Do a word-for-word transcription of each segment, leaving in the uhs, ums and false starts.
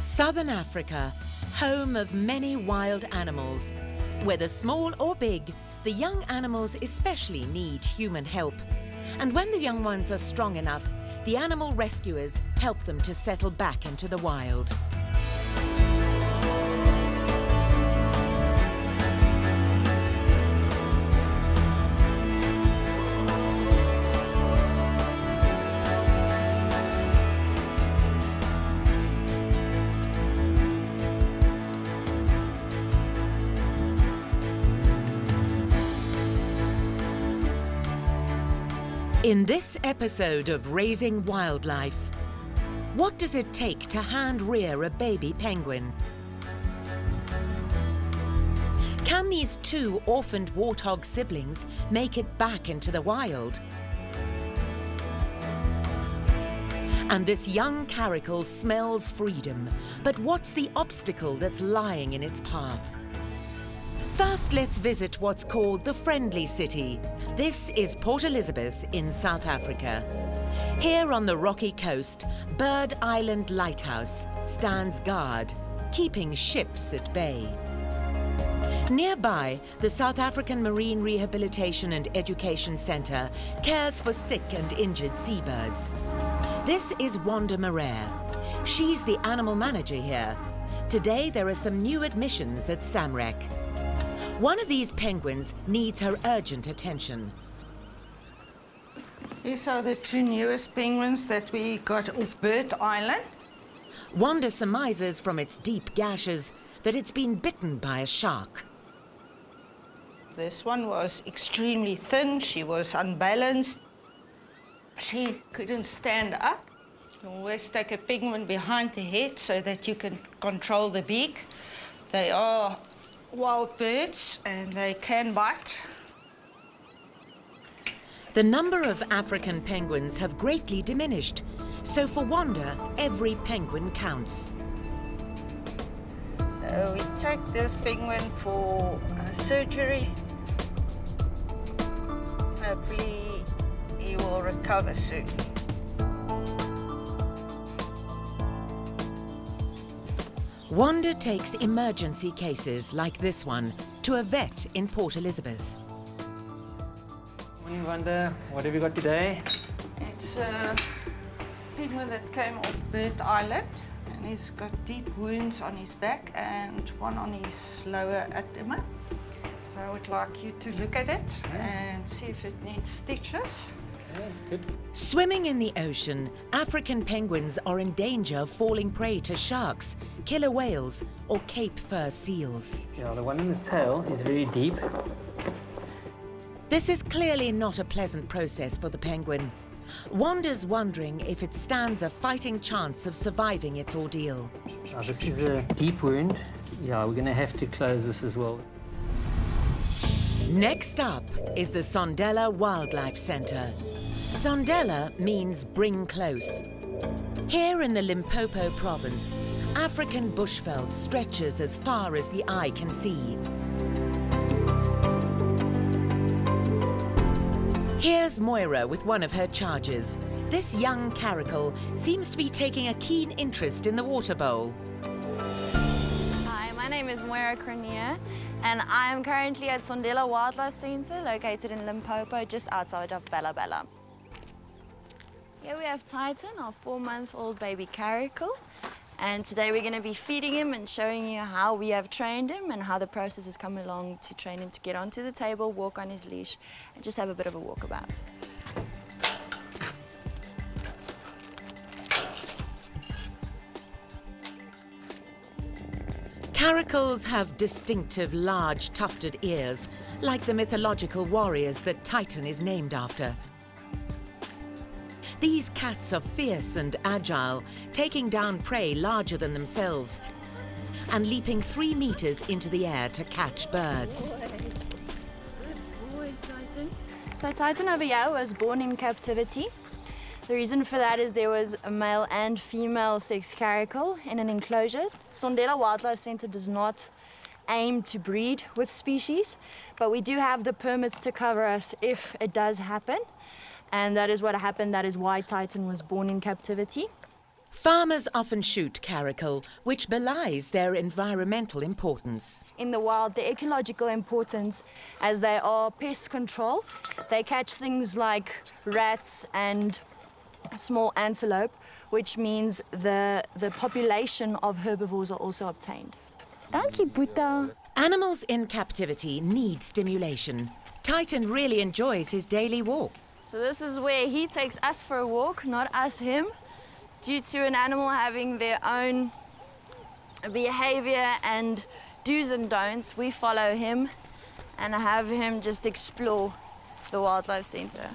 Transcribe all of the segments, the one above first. Southern Africa, home of many wild animals. Whether small or big, the young animals especially need human help. And when the young ones are strong enough, the animal rescuers help them to settle back into the wild. In this episode of Raising Wildlife, what does it take to hand-rear a baby penguin? Can these two orphaned warthog siblings make it back into the wild? And this young caracal smells freedom, but what's the obstacle that's lying in its path? First, let's visit what's called the Friendly City. This is Port Elizabeth in South Africa. Here on the rocky coast, Bird Island Lighthouse stands guard, keeping ships at bay. Nearby, the South African Marine Rehabilitation and Education Centre cares for sick and injured seabirds. This is Wanda Marere. She's the animal manager here. Today, there are some new admissions at SAMREC. One of these penguins needs her urgent attention. These are the two newest penguins that we got off Bird Island. Wanda surmises from its deep gashes that it's been bitten by a shark. This one was extremely thin. She was unbalanced. She couldn't stand up. You always take a penguin behind the head so that you can control the beak. They are wild birds and they can bite. The number of African penguins have greatly diminished, so for Wanda, every penguin counts. So we take this penguin for uh, surgery. Hopefully he will recover soon. Wanda takes emergency cases like this one to a vet in Port Elizabeth. Morning, Wanda. What have you got today? It's a penguin that came off Bird Island, and he's got deep wounds on his back and one on his lower abdomen. So I would like you to look at it and see if it needs stitches. Good. Swimming in the ocean, African penguins are in danger of falling prey to sharks, killer whales, or Cape Fur seals. Yeah, the one in the tail is very deep. This is clearly not a pleasant process for the penguin. Wanda's wondering if it stands a fighting chance of surviving its ordeal. Now, this is a deep wound. Yeah, we're going to have to close this as well. Next up is the Sondela Wildlife Centre. Sondela means bring close. Here in the Limpopo province, African bushveld stretches as far as the eye can see. Here's Moira with one of her charges. This young caracal seems to be taking a keen interest in the water bowl. Hi, my name is Moira Cronier, and I am currently at Sondela Wildlife Centre, located in Limpopo, just outside of Bella Bella. Here we have Titan, our four-month-old baby caracal, and today we're going to be feeding him and showing you how we have trained him and how the process has come along to train him to get onto the table, walk on his leash, and just have a bit of a walkabout. Caracals have distinctive, large, tufted ears, like the mythological warriors that Titan is named after. These cats are fierce and agile, taking down prey larger than themselves and leaping three meters into the air to catch birds. Good boy, Titan. So Titan over here was born in captivity. The reason for that is there was a male and female sex caracal in an enclosure. Sondela Wildlife Centre does not aim to breed with species, but we do have the permits to cover us if it does happen. And that is what happened. That is why Titan was born in captivity. Farmers often shoot caracal, which belies their environmental importance. In the wild, the ecological importance, as they are pest control, they catch things like rats and small antelope, which means the, the population of herbivores are also obtained. Thank you, Buddha. Animals in captivity need stimulation. Titan really enjoys his daily walk. So this is where he takes us for a walk, not us him. Due to an animal having their own behavior and do's and don'ts, we follow him and have him just explore the wildlife center.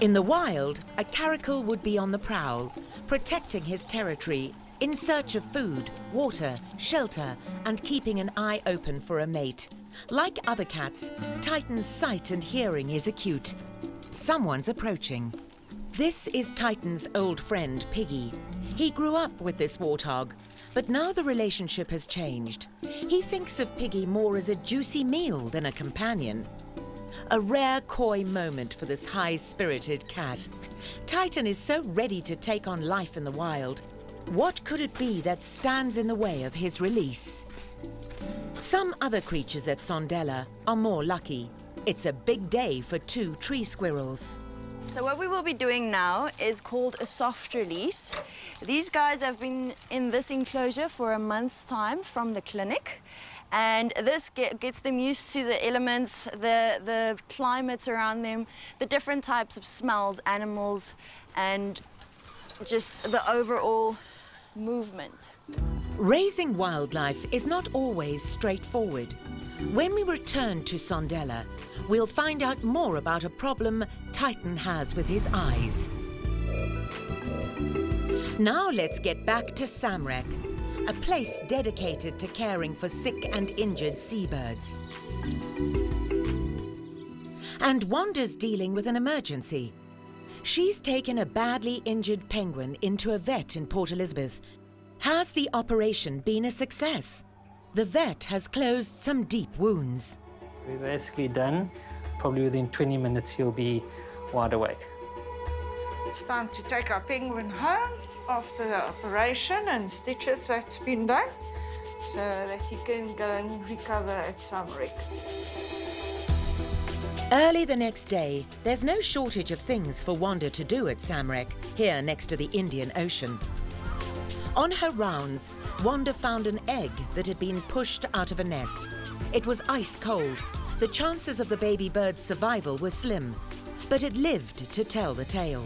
In the wild, a caracal would be on the prowl, protecting his territory in search of food, water, shelter, and keeping an eye open for a mate. Like other cats, Titan's sight and hearing is acute. Someone's approaching. This is Titan's old friend, Piggy. He grew up with this warthog, but now the relationship has changed. He thinks of Piggy more as a juicy meal than a companion. A rare coy moment for this high-spirited cat. Titan is so ready to take on life in the wild. What could it be that stands in the way of his release? Some other creatures at Sondela are more lucky. It's a big day for two tree squirrels. So what we will be doing now is called a soft release. These guys have been in this enclosure for a month's time from the clinic, and this get, gets them used to the elements, the, the climate around them, the different types of smells, animals, and just the overall movement. Raising wildlife is not always straightforward. When we return to Sondela, we'll find out more about a problem Titan has with his eyes. Now let's get back to Samrec, a place dedicated to caring for sick and injured seabirds. And Wanda's dealing with an emergency. She's taken a badly injured penguin into a vet in Port Elizabeth. Has the operation been a success? The vet has closed some deep wounds. We're basically done. Probably within twenty minutes, he'll be wide awake. It's time to take our penguin home after the operation and stitches that's been done, so that he can go and recover at Samrec. Early the next day, there's no shortage of things for Wanda to do at Samrec, here next to the Indian Ocean. On her rounds, Wanda found an egg that had been pushed out of a nest. It was ice cold. The chances of the baby bird's survival were slim, but it lived to tell the tale.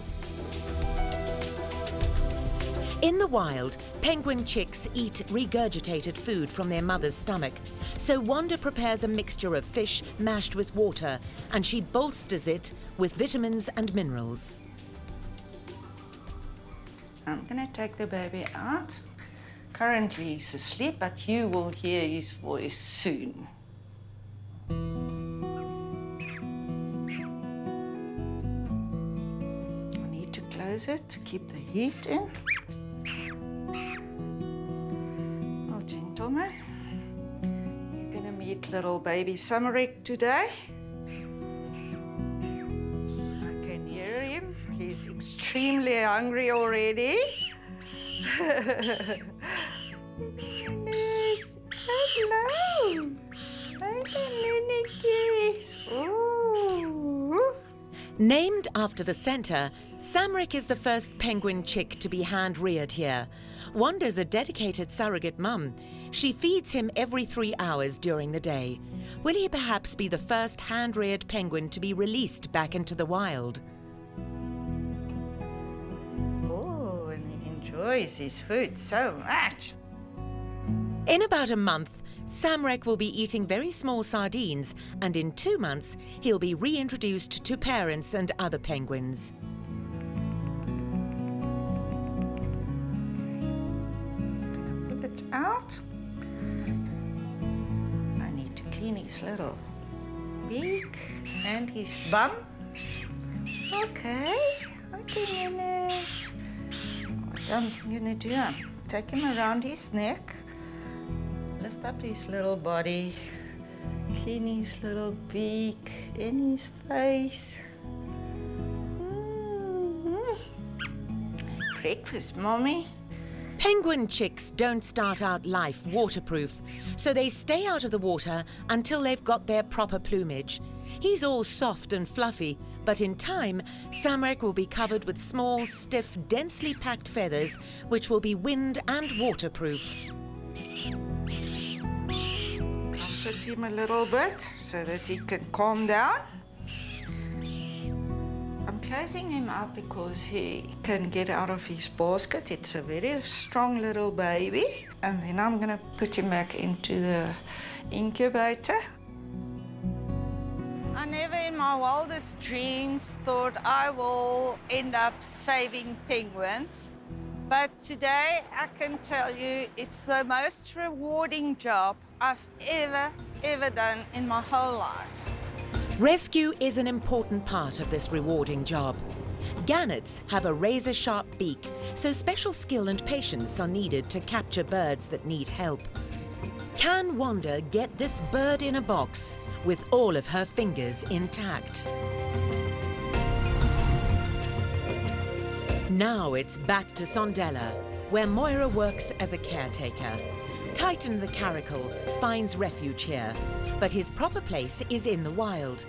In the wild, penguin chicks eat regurgitated food from their mother's stomach, so Wanda prepares a mixture of fish mashed with water, and she bolsters it with vitamins and minerals. I'm going to take the baby out. Currently he's asleep, but you will hear his voice soon. I need to close it to keep the heat in. Oh, gentlemen, you're going to meet little baby Samrec today. He's extremely hungry already. Yes, hello. Ooh. Named after the centre, Samrec is the first penguin chick to be hand-reared here. Wanda's a dedicated surrogate mum. She feeds him every three hours during the day. Will he perhaps be the first hand-reared penguin to be released back into the wild? Enjoys his food so much. In about a month, Samrec will be eating very small sardines, and in two months, he'll be reintroduced to parents and other penguins. Put it out. I need to clean his little beak and his bum. Okay, okay, Nene. I'm gonna do him. Take him around his neck, lift up his little body, clean his little beak in his face. Mm-hmm. Breakfast, Mommy. Penguin chicks don't start out life waterproof, so they stay out of the water until they've got their proper plumage. He's all soft and fluffy, but in time, Samrek will be covered with small, stiff, densely packed feathers, which will be wind and waterproof. Comfort him a little bit so that he can calm down. I'm closing him up because he can get out of his basket. It's a very strong little baby. And then I'm going to put him back into the incubator. I never in my wildest dreams thought I will end up saving penguins. But today I can tell you it's the most rewarding job I've ever, ever done in my whole life. Rescue is an important part of this rewarding job. Gannets have a razor-sharp beak, so special skill and patience are needed to capture birds that need help. Can Wanda get this bird in a box with all of her fingers intact? Now it's back to Sondela, where Moira works as a caretaker. Titan the caracal finds refuge here, but his proper place is in the wild.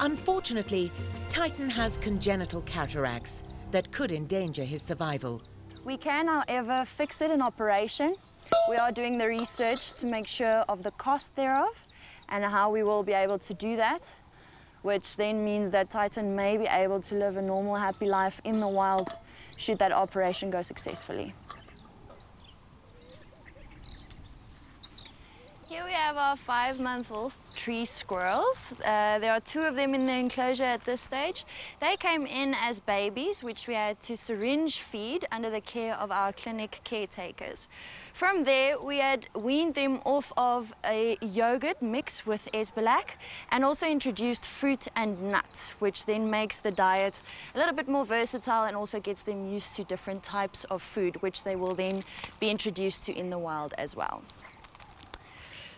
Unfortunately, Titan has congenital cataracts that could endanger his survival. We can, however, fix it in operation. We are doing the research to make sure of the cost thereof and how we will be able to do that, which then means that Titan may be able to live a normal, happy life in the wild should that operation go successfully. Here we have our five-month-old tree squirrels. Uh, there are two of them in the enclosure at this stage. They came in as babies, which we had to syringe feed under the care of our clinic caretakers. From there, we had weaned them off of a yogurt mix with esbalac and also introduced fruit and nuts, which then makes the diet a little bit more versatile and also gets them used to different types of food, which they will then be introduced to in the wild as well.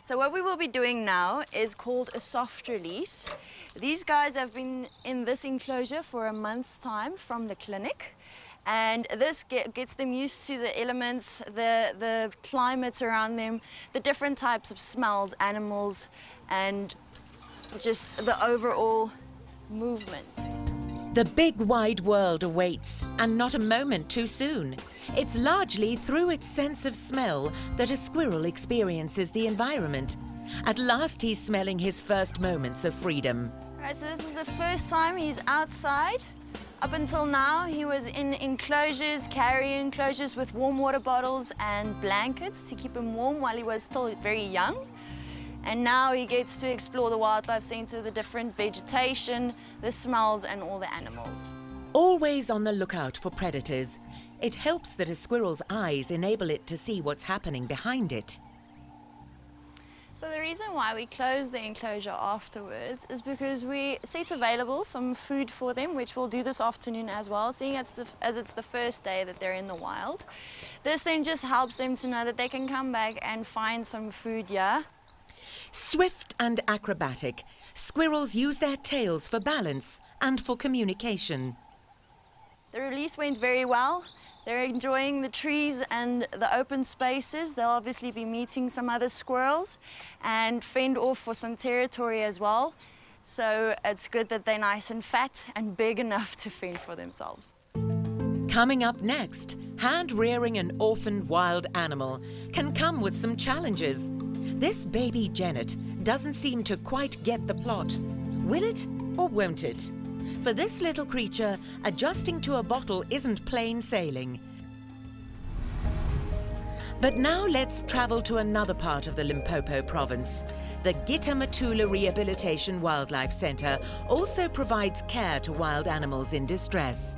So what we will be doing now is called a soft release. These guys have been in this enclosure for a month's time from the clinic, and this get, gets them used to the elements, the, the climates around them, the different types of smells, animals, and just the overall movement. The big wide world awaits, and not a moment too soon. It's largely through its sense of smell that a squirrel experiences the environment. At last he's smelling his first moments of freedom. Right, so this is the first time he's outside. Up until now, he was in enclosures, carrier enclosures with warm water bottles and blankets to keep him warm while he was still very young. And now he gets to explore the wildlife centre, the different vegetation, the smells and all the animals. Always on the lookout for predators. It helps that a squirrel's eyes enable it to see what's happening behind it. So the reason why we close the enclosure afterwards is because we set available some food for them, which we'll do this afternoon as well, seeing as, the, as it's the first day that they're in the wild. This then just helps them to know that they can come back and find some food here. Swift and acrobatic, squirrels use their tails for balance and for communication. The release went very well. They're enjoying the trees and the open spaces. They'll obviously be meeting some other squirrels and fend off for some territory as well. So it's good that they're nice and fat and big enough to fend for themselves. Coming up next, hand-rearing an orphaned wild animal can come with some challenges. This baby Janet doesn't seem to quite get the plot. Will it or won't it? For this little creature, adjusting to a bottle isn't plain sailing. But now let's travel to another part of the Limpopo province. The Gita Matula Rehabilitation Wildlife Centre also provides care to wild animals in distress.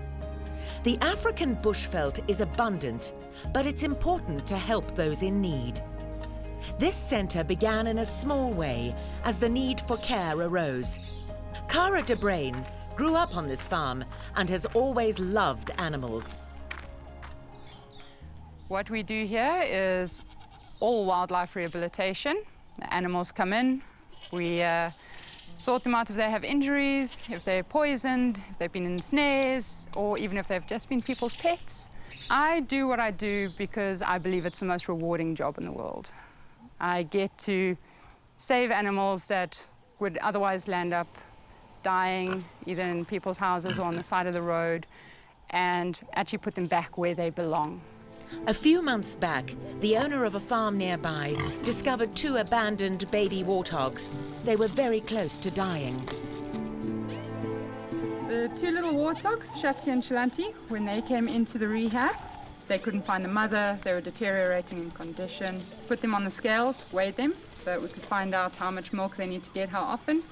The African bushveld is abundant, but it's important to help those in need. This centre began in a small way as the need for care arose. Kara de Braine grew up on this farm and has always loved animals. What we do here is all wildlife rehabilitation. The animals come in, We uh, sort them out if they have injuries, if they're poisoned, if they've been in snares, or even if they've just been people's pets. I do what I do because I believe it's the most rewarding job in the world. I get to save animals that would otherwise land up dying, either in people's houses or on the side of the road, and actually put them back where they belong. A few months back, the owner of a farm nearby discovered two abandoned baby warthogs. They were very close to dying. The two little warthogs, Chatsi and Chalanti, when they came into the rehab, they couldn't find the mother, they were deteriorating in condition. Put them on the scales, weighed them, so that we could find out how much milk they need to get, how often.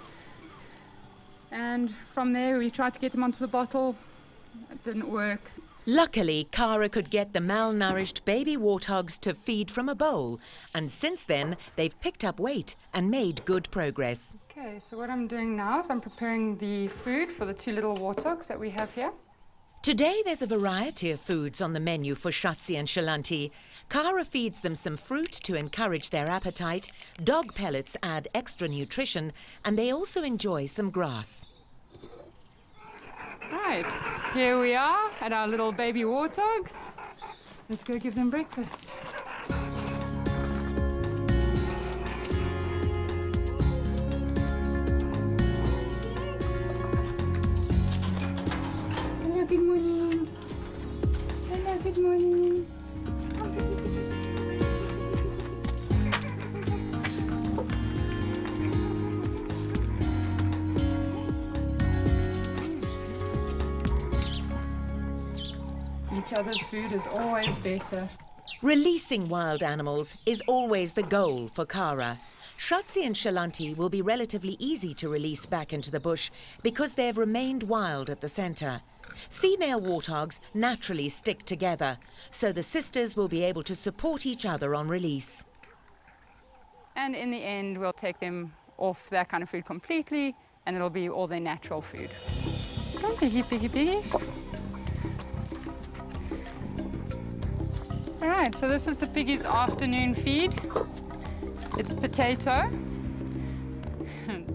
And from there, we tried to get them onto the bottle. It didn't work. Luckily, Kara could get the malnourished baby warthogs to feed from a bowl, and since then, they've picked up weight and made good progress. Okay, so what I'm doing now is I'm preparing the food for the two little warthogs that we have here. Today, there's a variety of foods on the menu for Chatsi and Chalanti. Kara feeds them some fruit to encourage their appetite, dog pellets add extra nutrition, and they also enjoy some grass. Right, here we are at our little baby warthogs. Let's go give them breakfast. Hello, good morning. Hello, good morning. Each other's food is always better. Releasing wild animals is always the goal for Kara. Chatsi and Chalanti will be relatively easy to release back into the bush because they've remained wild at the centre. Female warthogs naturally stick together, so the sisters will be able to support each other on release. And in the end, we'll take them off that kind of food completely, and it'll be all their natural food. Come on, piggy, piggy, piggies. All right, so this is the piggy's afternoon feed. It's potato.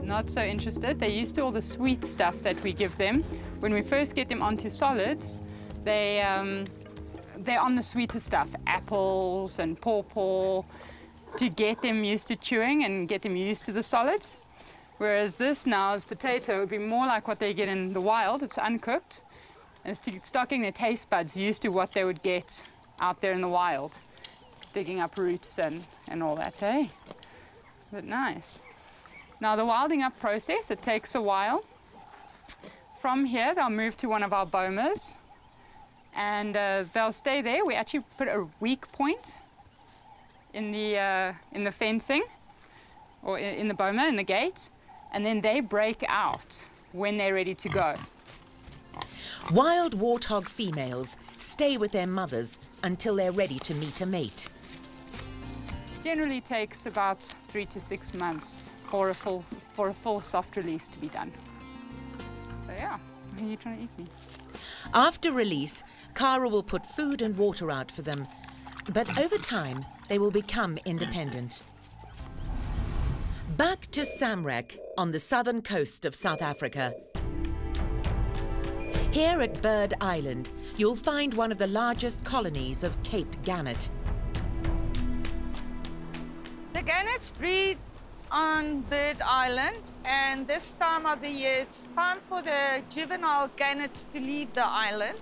Not so interested. They're used to all the sweet stuff that we give them. When we first get them onto solids, they, um, they're on the sweeter stuff, apples and pawpaw, to get them used to chewing and get them used to the solids. Whereas this now is potato. It would be more like what they get in the wild. It's uncooked. It's start getting their taste buds used to what they would get out there in the wild, digging up roots and, and all that, eh? But nice. Now the wilding up process, it takes a while. From here, they'll move to one of our bomas and uh, they'll stay there. We actually put a weak point in the, uh, in the fencing, or in, in the boma, in the gate, and then they break out when they're ready to go. Wild warthog females stay with their mothers until they're ready to meet a mate. Generally takes about three to six months for a full, for a full soft release to be done. So yeah, are you trying to eat me? After release, Kara will put food and water out for them, but over time they will become independent. Back to Samrec on the southern coast of South Africa. Here at Bird Island, you'll find one of the largest colonies of Cape gannet. The gannets breed on Bird Island, and this time of the year, it's time for the juvenile gannets to leave the island.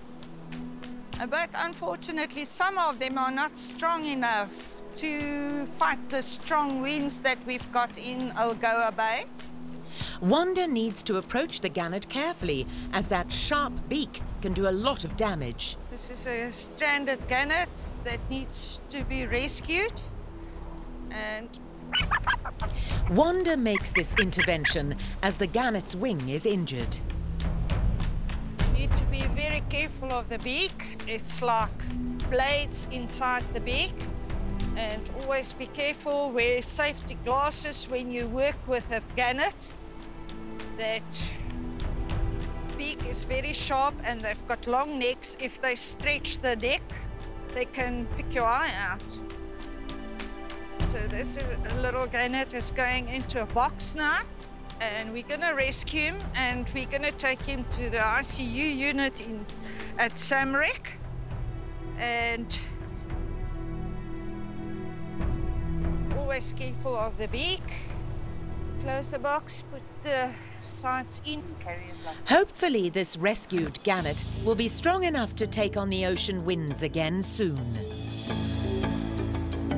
But unfortunately, some of them are not strong enough to fight the strong winds that we've got in Algoa Bay. Wanda needs to approach the gannet carefully, as that sharp beak can do a lot of damage. This is a stranded gannet that needs to be rescued. And Wanda makes this intervention as the gannet's wing is injured. You need to be very careful of the beak. It's like blades inside the beak. And always be careful, wear safety glasses when you work with a gannet. That beak is very sharp and they've got long necks. If they stretch the neck, they can pick your eye out. So this little gannet is going into a box now, and we're going to rescue him, and we're going to take him to the I C U unit in, at Samrec. And always careful of the beak. Close the box, put the sides in. Hopefully this rescued gannet will be strong enough to take on the ocean winds again soon.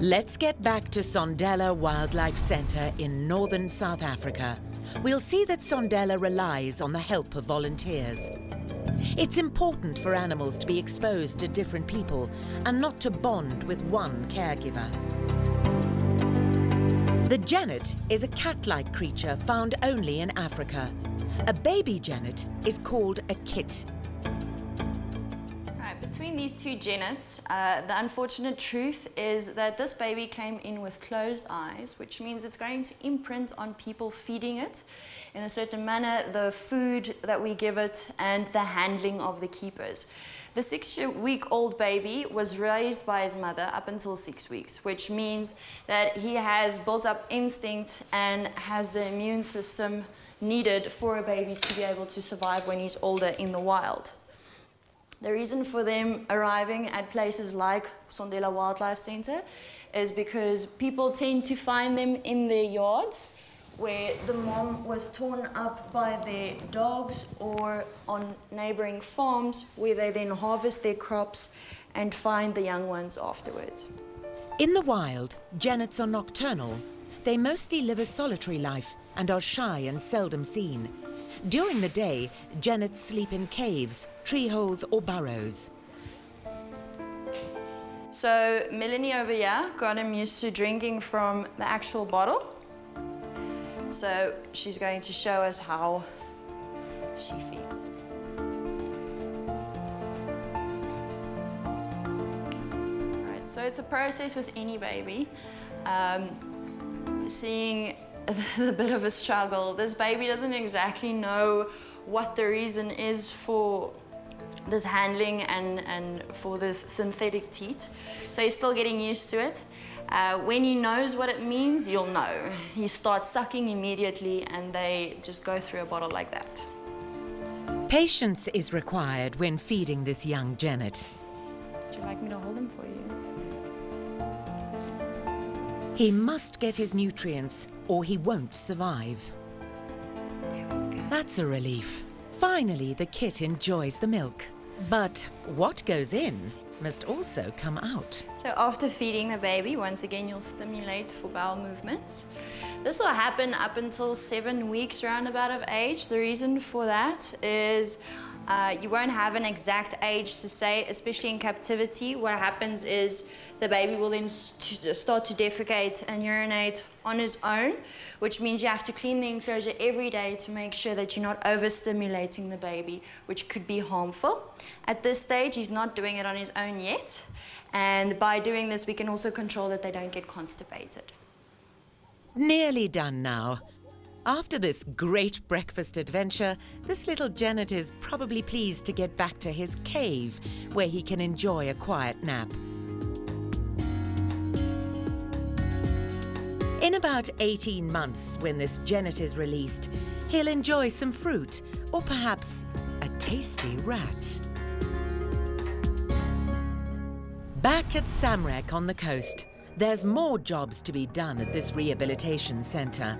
Let's get back to Sondela Wildlife Centre in northern South Africa. We'll see that Sondela relies on the help of volunteers. It's important for animals to be exposed to different people and not to bond with one caregiver. The gannet is a cat-like creature found only in Africa. A baby gannet is called a kit. Right, between these two gannets, uh, the unfortunate truth is that this baby came in with closed eyes, which means it's going to imprint on people feeding it in a certain manner, the food that we give it, and the handling of the keepers. The six-week-old baby was raised by his mother up until six weeks, which means that he has built up instinct and has the immune system needed for a baby to be able to survive when he's older in the wild. The reason for them arriving at places like Sondela Wildlife Centre is because people tend to find them in their yards, where the mom was torn up by their dogs, or on neighbouring farms where they then harvest their crops and find the young ones afterwards. In the wild, gannets are nocturnal. They mostly live a solitary life and are shy and seldom seen. During the day, gannets sleep in caves, tree holes or burrows. So Melanie over here got him used to drinking from the actual bottle. So she's going to show us how she feeds. All right, so it's a process with any baby. Um, seeing the bit of a struggle, this baby doesn't exactly know what the reason is for this handling and, and for this synthetic teat. So he's still getting used to it. Uh, when he knows what it means, you'll know. He starts sucking immediately and they just go through a bottle like that. Patience is required when feeding this young gannet. Would you like me to hold him for you? He must get his nutrients or he won't survive. That's a relief. Finally, the kit enjoys the milk. But what goes in must also come out. So after feeding the baby, once again, you'll stimulate for bowel movements. This will happen up until seven weeks roundabout of age. The reason for that is uh, you won't have an exact age to say, especially in captivity. What happens is the baby will then st start to defecate and urinate on his own, which means you have to clean the enclosure every day to make sure that you're not overstimulating the baby, which could be harmful. At this stage, he's not doing it on his own yet. And by doing this, we can also control that they don't get constipated. Nearly done now. After this great breakfast adventure, this little gannet is probably pleased to get back to his cave, where he can enjoy a quiet nap. In about eighteen months, when this gannet is released, he'll enjoy some fruit, or perhaps a tasty rat. Back at Samrec on the coast, there's more jobs to be done at this rehabilitation centre.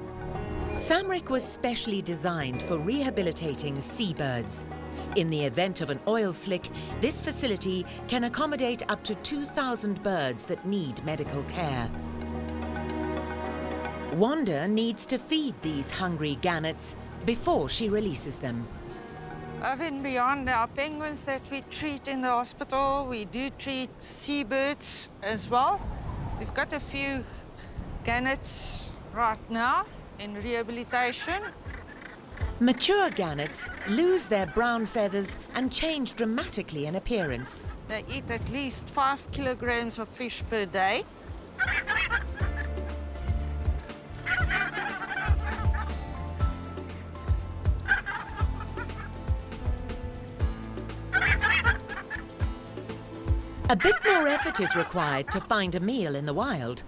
Samrec was specially designed for rehabilitating seabirds. In the event of an oil slick, this facility can accommodate up to two thousand birds that need medical care. Wanda needs to feed these hungry gannets before she releases them. Over and beyond our penguins that we treat in the hospital, we do treat seabirds as well. We've got a few gannets right now in rehabilitation. Mature gannets lose their brown feathers and change dramatically in appearance. They eat at least five kilograms of fish per day. A bit more effort is required to find a meal in the wild.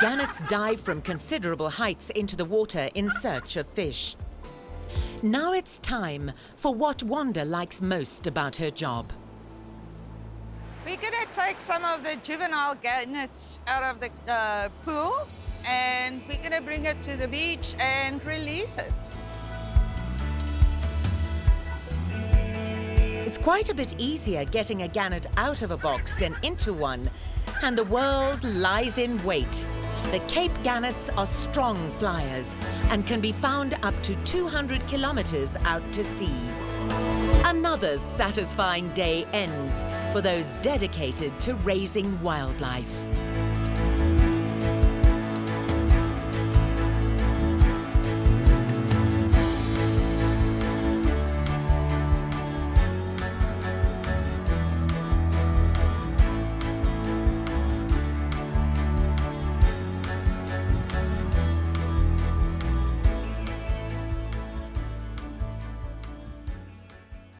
gannets dive from considerable heights into the water in search of fish. Now it's time for what Wanda likes most about her job. We're going to take some of the juvenile gannets out of the uh, pool, and we're going to bring it to the beach and release it. It's quite a bit easier getting a gannet out of a box than into one, and the world lies in wait. The Cape gannets are strong flyers and can be found up to two hundred kilometers out to sea. Another satisfying day ends for those dedicated to raising wildlife.